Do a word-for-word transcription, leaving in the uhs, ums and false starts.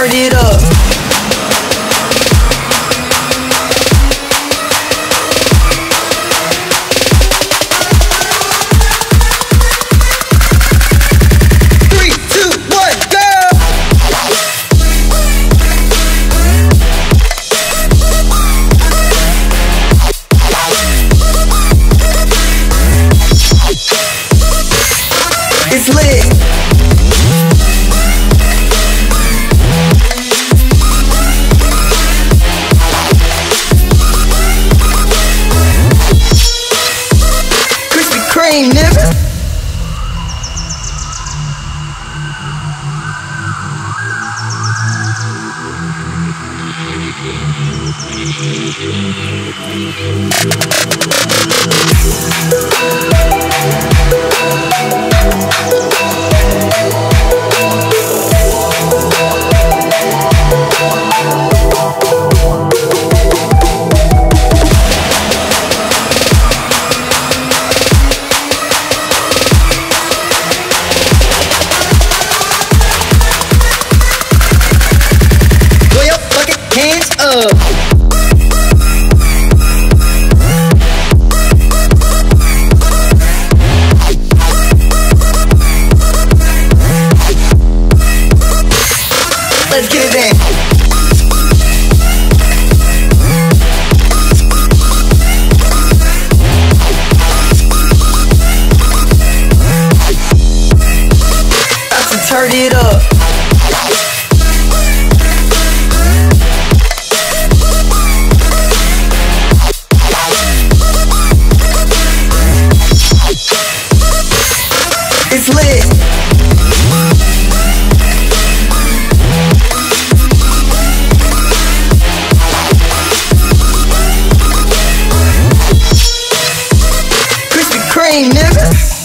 turn it up. It's lit. Krispy Kreme, nigga. Let's get it in. About to turn it up. It's lit. Nigga.